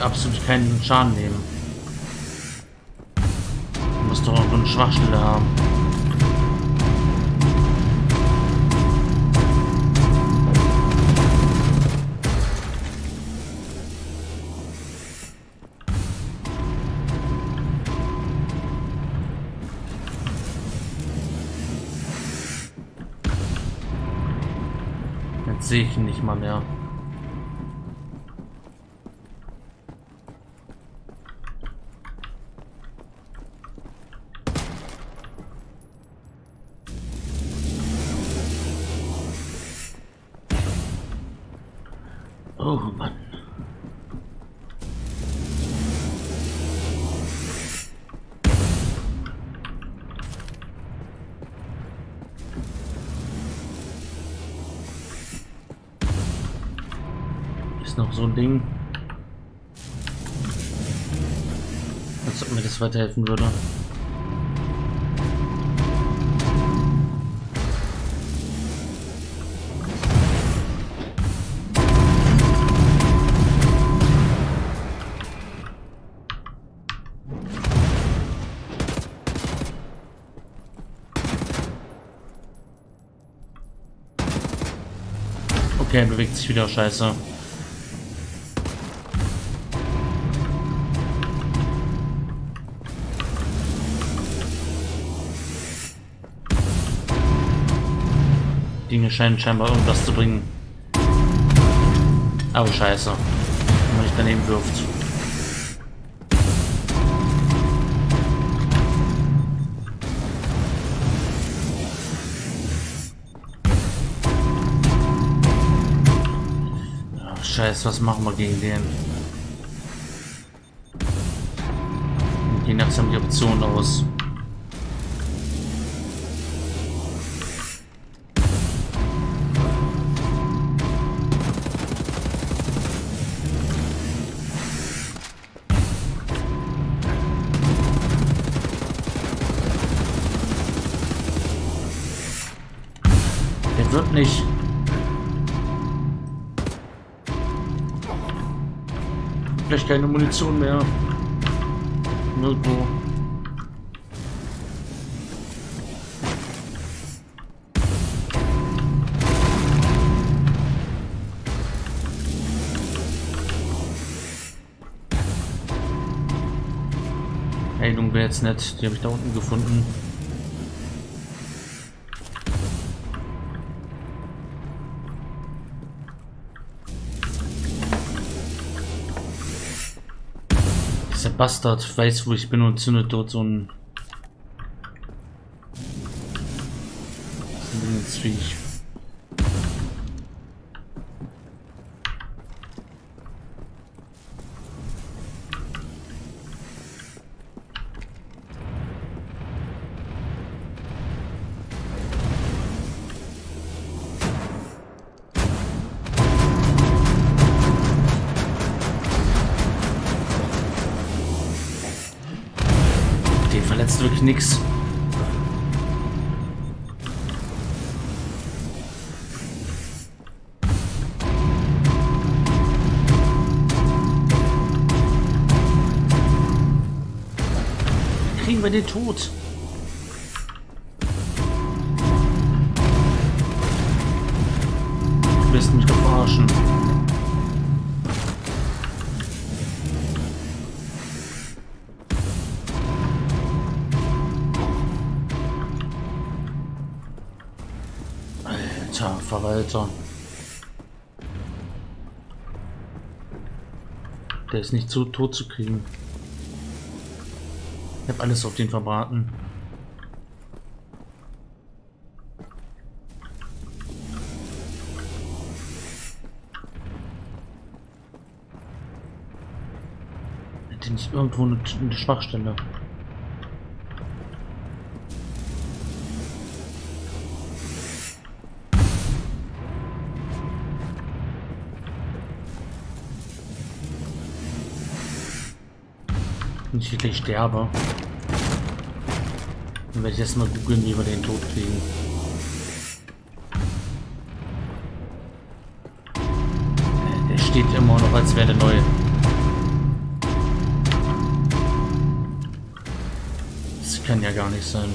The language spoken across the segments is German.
absolut keinen Schaden nehmen. Du musst doch auch eine Schwachstelle haben. Jetzt sehe ich ihn nicht mal mehr. Oh Mann. Ist noch so ein Ding. Als ob mir das weiterhelfen würde. Okay, bewegt sich wieder, scheiße. Dinge scheinen scheinbar irgendwas zu bringen. Aber scheiße, wenn man nicht daneben wirft. Scheiße, was machen wir gegen den? Wir gehen langsam die Option aus. Der wird nicht. Vielleicht keine Munition mehr. Nirgendwo. Heilung wäre jetzt nett. Die habe ich da unten gefunden. Der Bastard weiß, wo ich bin und zündet dort so ein Viech. Verletzt wirklich nichts. Kriegen wir den Tod? Du wirst mich verarschen. Verwalter. Der ist nicht so tot zu kriegen. Ich habe alles auf den verbraten. Hätte nicht irgendwo eine Schwachstelle. Nicht wirklich sterbe. Dann werde ich erstmal googeln, wie wir den Tod kriegen. Der steht immer noch, als wäre der neu. Kann ja gar nicht sein.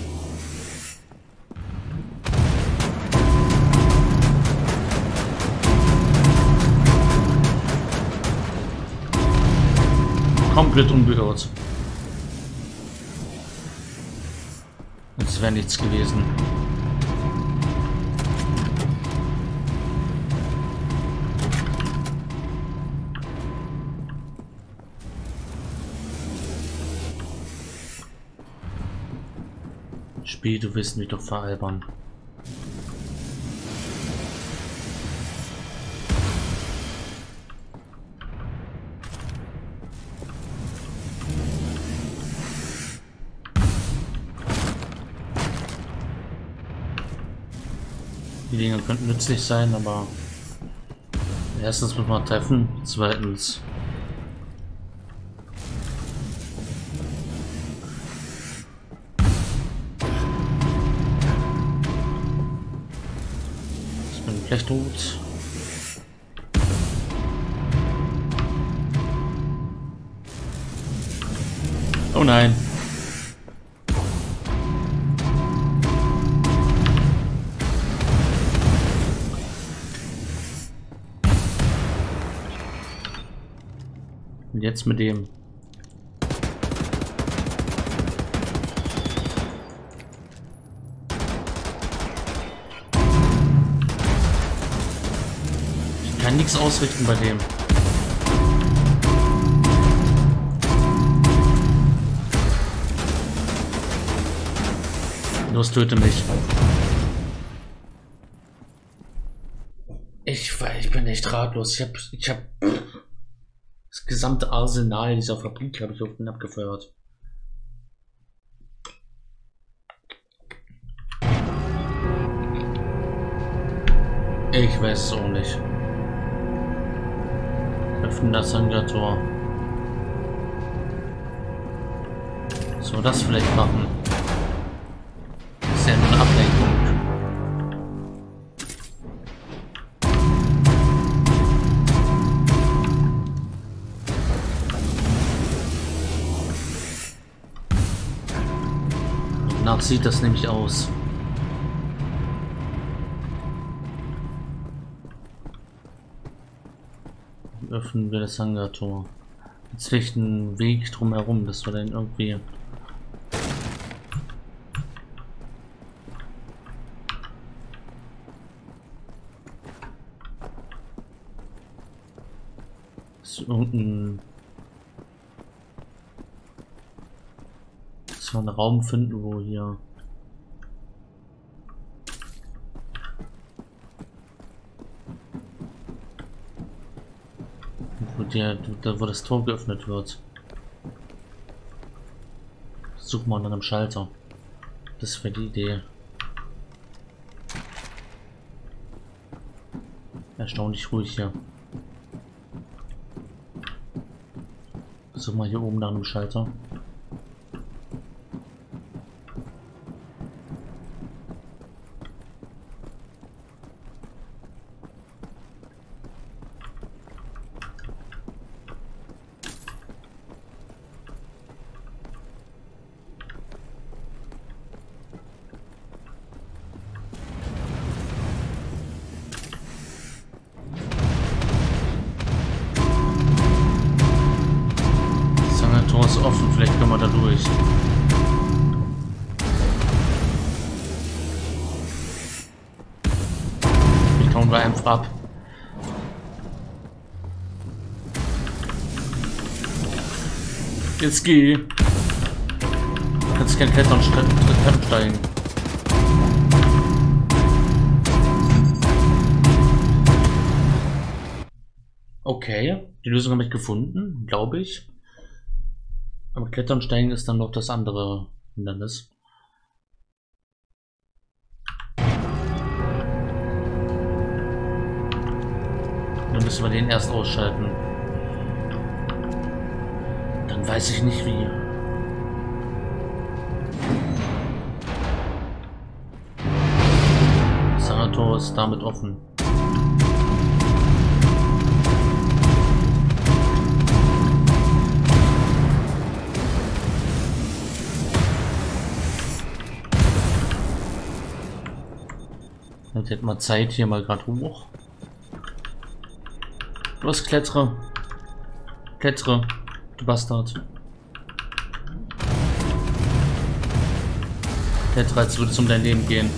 Komplett unberührt. Es wäre nichts gewesen. Spiel, du willst mich doch veralbern. Die Dinger könnten nützlich sein, aber erstens muss man treffen, zweitens. Ich bin gleich tot. Oh nein. Jetzt mit dem. Ich kann nichts ausrichten bei dem. Los, töte mich. Ich bin echt ratlos. Ich hab das gesamte Arsenal dieser Fabrik habe ich auf den abgefeuert. Ich weiß es auch nicht. Öffnen das Hangar-Tor. So, das vielleicht machen. Das ist ja nur eine Ablenkung. Nach sieht das nämlich aus. Öffnen wir das Hangartor. Jetzt liegt ein Weg drumherum, dass wir dann irgendwie. Ist irgendein. Einen Raum finden, wo hier wo das Tor geöffnet wird. Suchen wir nach einem Schalter. Das wäre die Idee. Erstaunlich ruhig hier. Suchen wir hier oben nach einem Schalter. Offen, vielleicht können wir da durch. Ich hauen wir einfach ab. Jetzt geh. Du kannst kein Klettern steigen. Okay, die Lösung habe ich gefunden, glaube ich. Aber Klettern steigen ist dann noch das andere Hindernis. Dann müssen wir den erst ausschalten. Dann weiß ich nicht wie. Das Sanator ist damit offen. Jetzt hätten wir Zeit, hier mal gerade hoch. Los, klettere. Klettere, du Bastard. Klettere, als würde es um dein Leben gehen.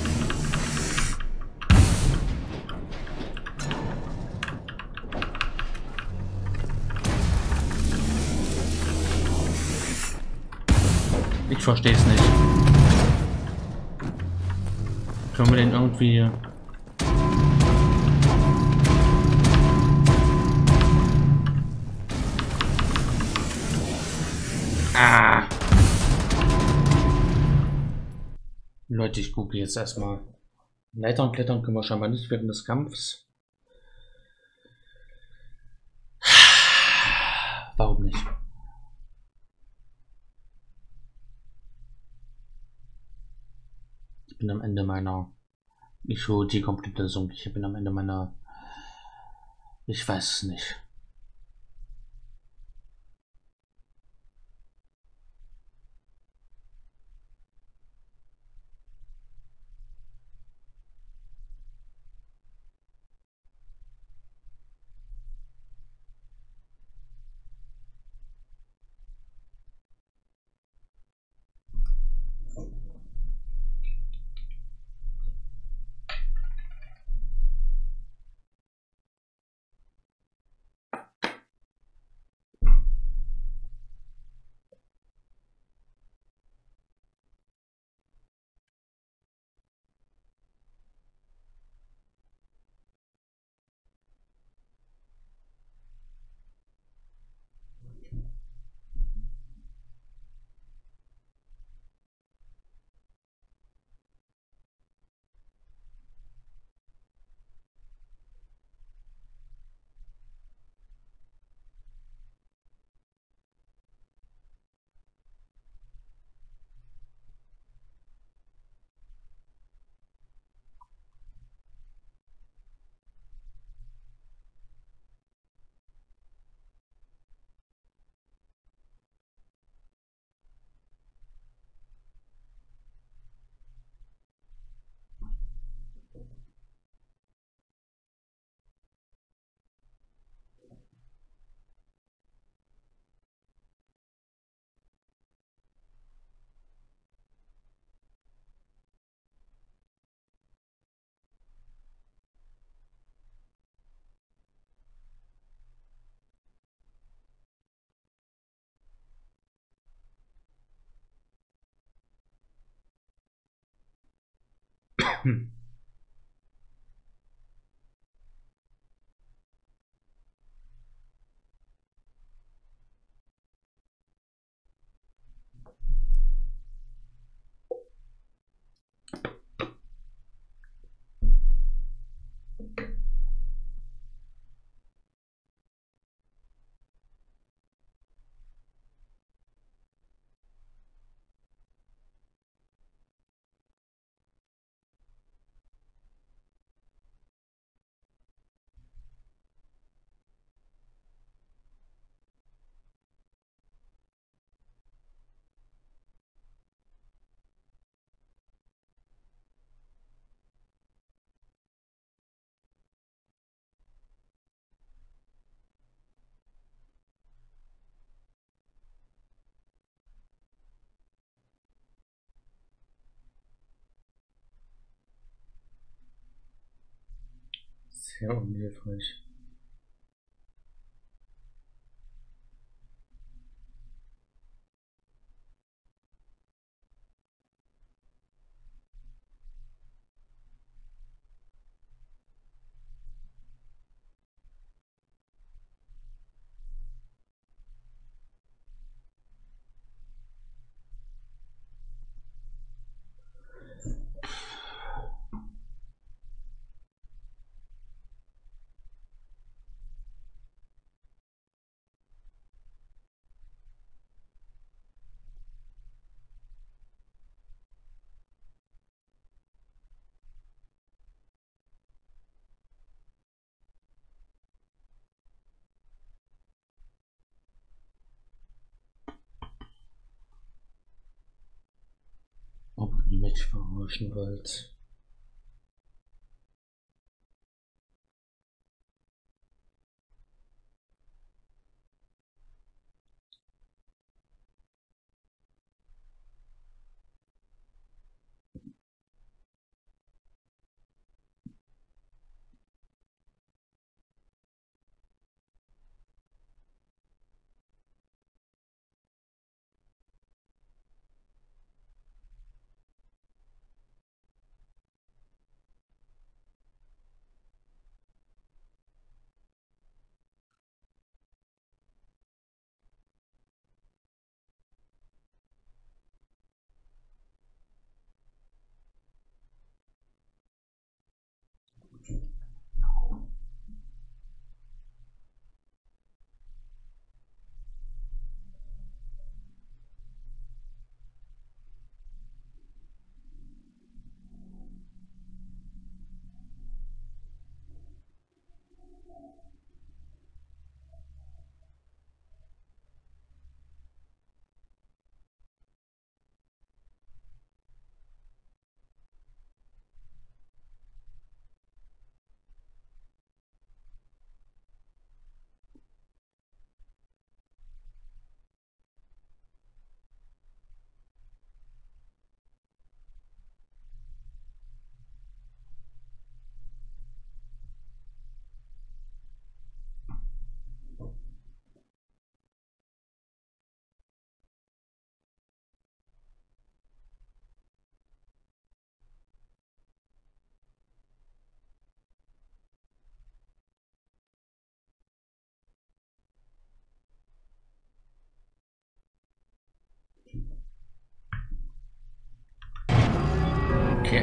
Ich verstehe es nicht. Können wir den irgendwie... Ah. Leute, ich google jetzt erstmal. Leitern klettern können wir scheinbar nicht während des Kampfs. Warum nicht? Ich bin am Ende meiner... Ich hole die komplette Lösung. Ich bin am Ende meiner... Ich weiß es nicht. Sehr unhilfreich. Ob ihr mich verarschen wollt.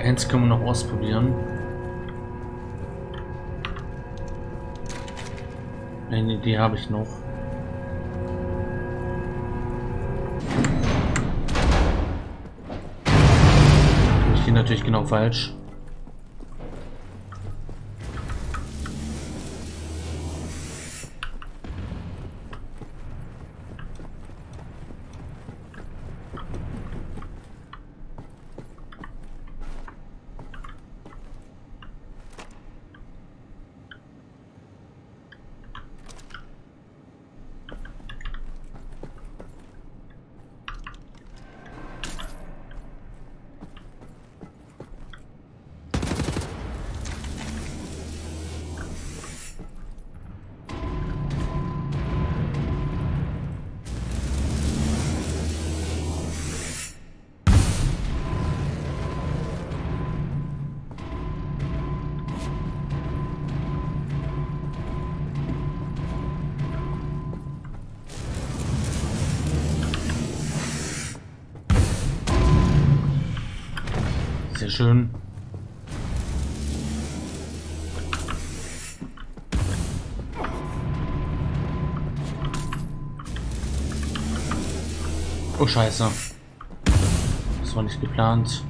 eins können wir noch ausprobieren. Eine Idee habe ich noch. Ich gehe natürlich genau falsch. Sehr schön. Oh Scheiße. Das war nicht geplant.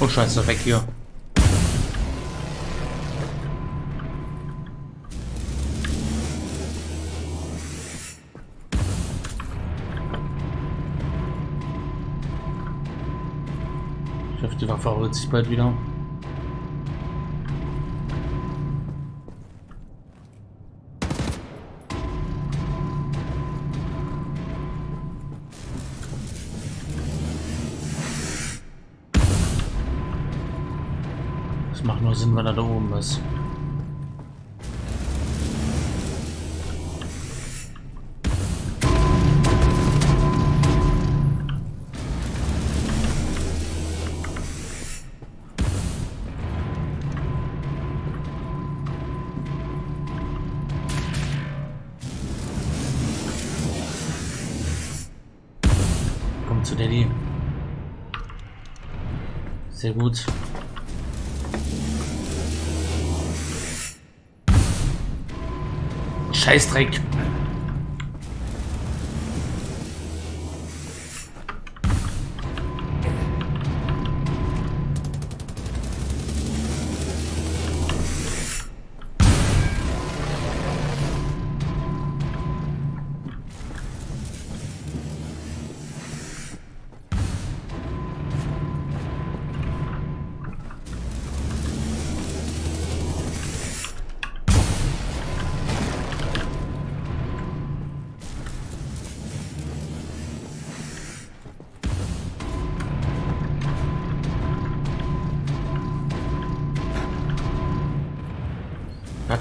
Oh Scheiße, weg hier. Die Waffe holt sich bald wieder. Das macht nur Sinn, wenn er da oben ist. Zu Daddy. Sehr gut. Scheißdreck.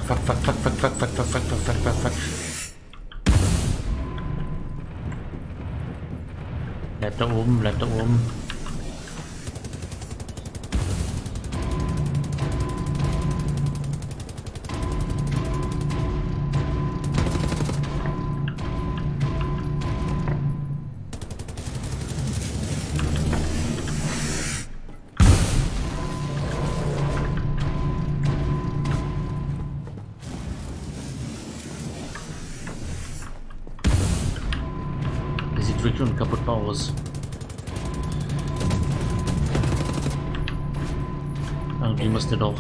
Fuck, fuck, fuck, fuck, fuck, fuck, fuck, fuck, fuck, fuck, fuck. Bleib da oben, bleib da oben. Sieht schon kaputt aus. Irgendwie muss der doch.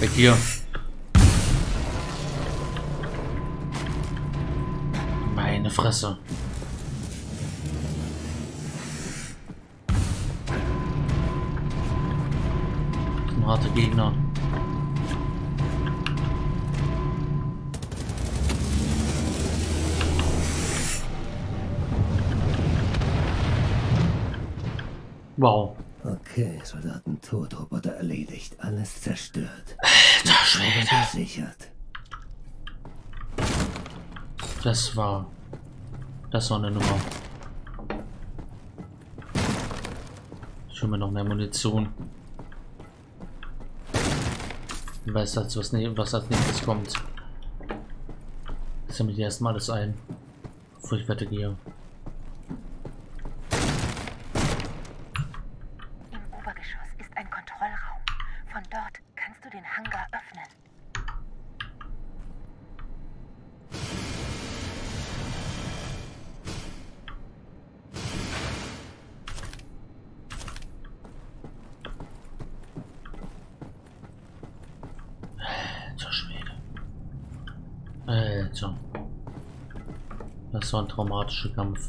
Weg hier. Meine Fresse. Das ist ein harter Gegner. Wow. Okay, Soldaten tot, Roboter erledigt, alles zerstört. Alter Schwede. Das war eine Nummer. Ich Schon mal noch eine Munition. Ich weiß, was als nächstes kommt. Ich sammle dir erstmal alles ein, bevor ich weitergehe. Im Obergeschoss ist ein Kontrollraum. Von dort kannst du den Hangar öffnen. Alter, das war ein traumatischer Kampf.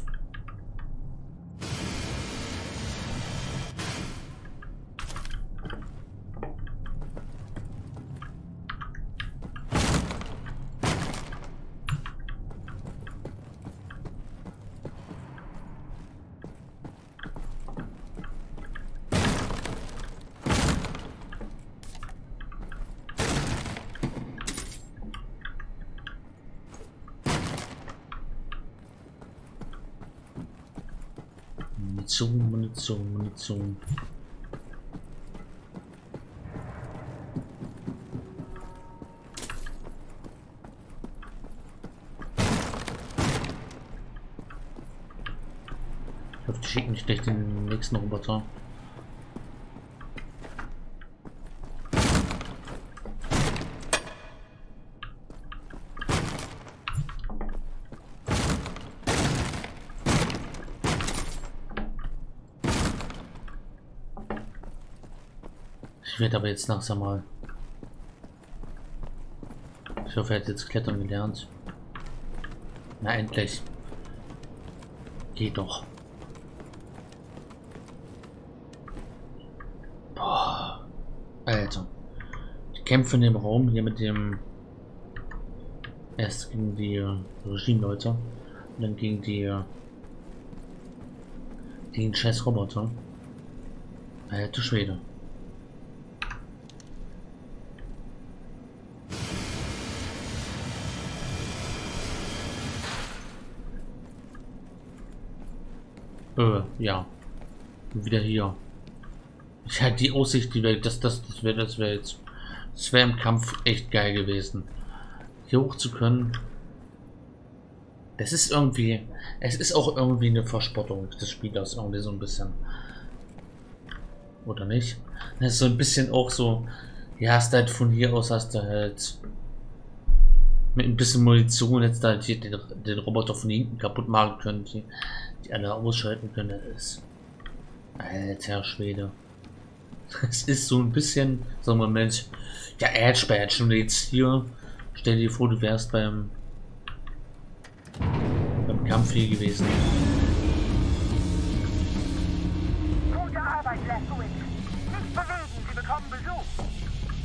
Munition. Ich hoffe, die schicken mich gleich den nächsten Roboter. Ich werde aber jetzt langsam mal. Ich hoffe, er hat jetzt klettern gelernt. Na endlich. Geh doch. Boah. Alter. Die Kämpfe in dem Raum hier mit dem. Erst gegen die Regime-Leute. Und dann gegen die. Gegen scheiß Roboter. Alter Schwede. Ja. Wieder hier. Ich hatte die Aussicht, die Welt, das wäre jetzt. Das wäre im Kampf echt geil gewesen. Hier hoch zu können. Das ist irgendwie. Es ist auch irgendwie eine Verspottung des Spielers, irgendwie so ein bisschen. Oder nicht? Das ist so ein bisschen auch so. Ja, hast du halt von hier aus, hast du halt. Mit ein bisschen Munition jetzt da hier den Roboter von hinten kaputt machen können, die alle ausschalten können, ist. Alter Schwede. Es ist so ein bisschen, so ein Moment, ja, Edge-Badge, und jetzt hier, stell dir vor, du wärst beim Kampf hier gewesen. Gute Arbeit, Blazkowitsch. Nicht bewegen, Sie bekommen Besuch.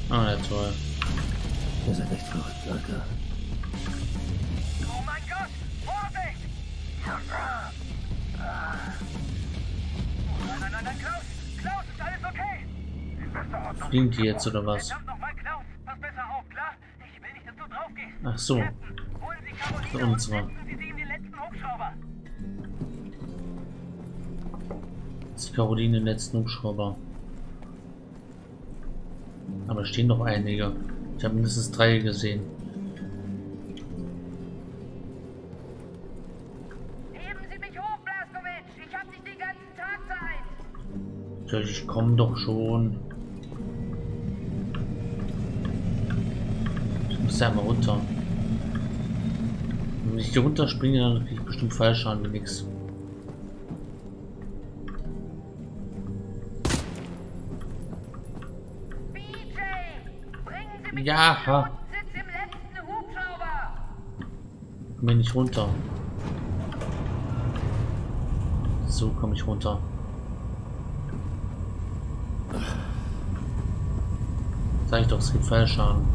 Ah, ja, toll. Ihr seid echt verrückt, Leute. Oh mein Gott! Vorsicht! Nein, Klaus! Klaus, ist alles okay? Fliegen die jetzt oder was? Ach so. Für uns war. Ist Caroline den letzten Hubschrauber. Aber stehen noch einige. Ich habe mindestens 3 gesehen. Heben Sie mich hoch, Blazkowitsch! Ich hab nicht den ganzen Tag Zeit! Ich komme doch schon. Ich muss ja mal runter. Wenn ich hier runterspringe, dann kriege ich bestimmt Fallschaden mit nichts. Ja, ha. Sitz im letzten Hubschrauber. Komm ich nicht runter. So komme ich runter. Sag ich doch, es gibt Fallschaden.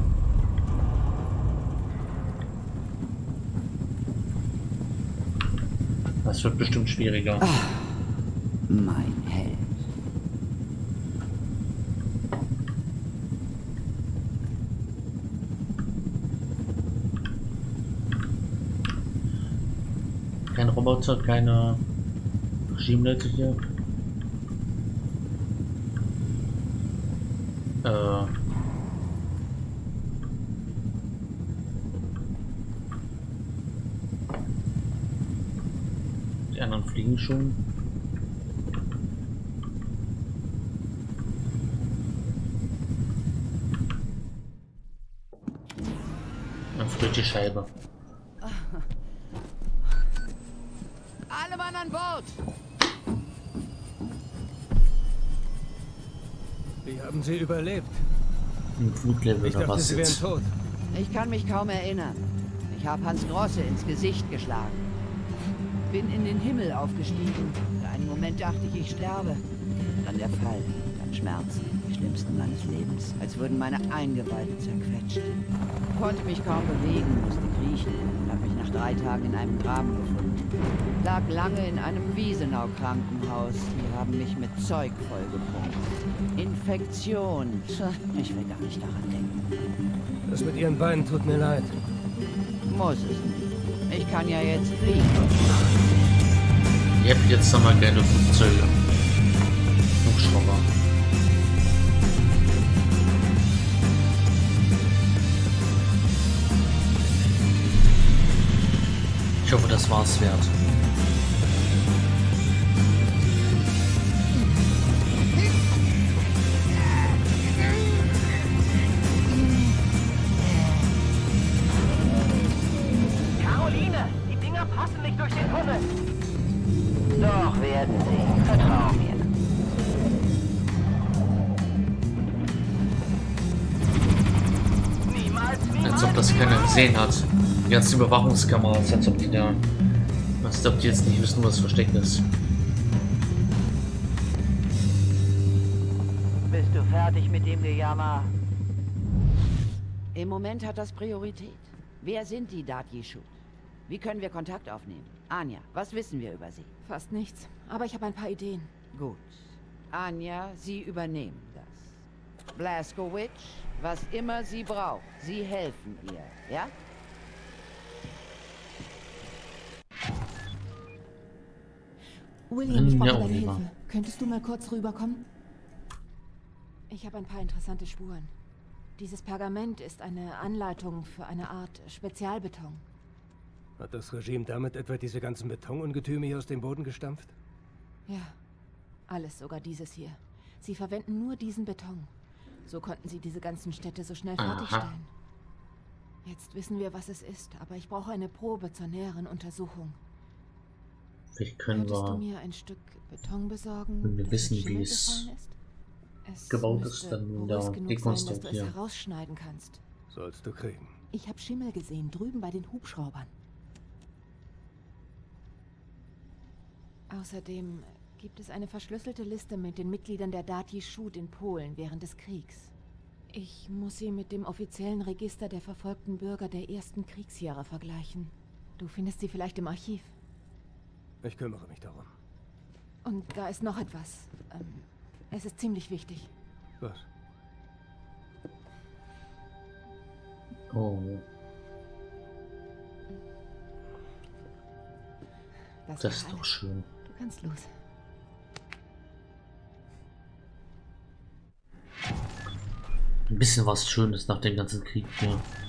Das wird bestimmt schwieriger. Ach, mein Held. Kein Roboter, keine Regimeleute hier. Die anderen fliegen schon. Dann fliegt die Scheibe. Alle Mann an Bord! Wie haben sie überlebt? Ein Fluglevel oder was jetzt? Ich kann mich kaum erinnern. Ich habe Hans Grosse ins Gesicht geschlagen. Bin in den Himmel aufgestiegen. Für einen Moment dachte ich, ich sterbe. Dann der Fall, dann Schmerzen, die schlimmsten meines Lebens. Als würden meine Eingeweide zerquetscht. Ich konnte mich kaum bewegen, musste kriechen und habe mich nach 3 Tagen in einem Graben gefunden. Lag lange in einem Wiesenau-Krankenhaus. Die haben mich mit Zeug vollgepumpt. Infektion. Ich will gar nicht daran denken. Das mit ihren Beinen tut mir leid. Muss es nicht. Ich kann ja jetzt fliegen. Ihr habt jetzt nochmal gerne Flugzeuge. Hubschrauber. Ich hoffe, das war's wert. Caroline, die Dinger passen nicht durch den Tunnel. Doch werden sie. Vertrau mir. Niemals. Als ob das keiner gesehen hat. Die ganzen Überwachungskameras, als ob die da. Als ob die jetzt nicht wissen, was versteckt ist. Bist du fertig mit dem Gejammer? Im Moment hat das Priorität. Wer sind die Da'at Yichud? Wie können wir Kontakt aufnehmen? Anja, was wissen wir über sie? Fast nichts, aber ich habe ein paar Ideen. Gut. Anja, Sie übernehmen das. Blazkowitsch, was immer sie braucht, Sie helfen ihr, ja? William, ich brauche deine Hilfe. Könntest du mal kurz rüberkommen? Ich habe ein paar interessante Spuren. Dieses Pergament ist eine Anleitung für eine Art Spezialbeton. Hat das Regime damit etwa diese ganzen Betonungetüme hier aus dem Boden gestampft? Ja, alles, sogar dieses hier. Sie verwenden nur diesen Beton. So konnten sie diese ganzen Städte so schnell fertigstellen. Jetzt wissen wir, was es ist, aber ich brauche eine Probe zur näheren Untersuchung. Vielleicht können wir mir ein Stück Beton besorgen, wenn wir wissen, wie es gebaut ist, dann da dekonstruieren. Herausschneiden kannst. Sollst du kriegen. Ich habe Schimmel gesehen, drüben bei den Hubschraubern. Außerdem gibt es eine verschlüsselte Liste mit den Mitgliedern der Da'at Yichud in Polen während des Kriegs. Ich muss sie mit dem offiziellen Register der verfolgten Bürger der ersten Kriegsjahre vergleichen. Du findest sie vielleicht im Archiv. Ich kümmere mich darum. Und da ist noch etwas. Es ist ziemlich wichtig. Was? Oh. Das ist doch schön. Du kannst los. Ein bisschen was Schönes nach dem ganzen Krieg hier. Ja.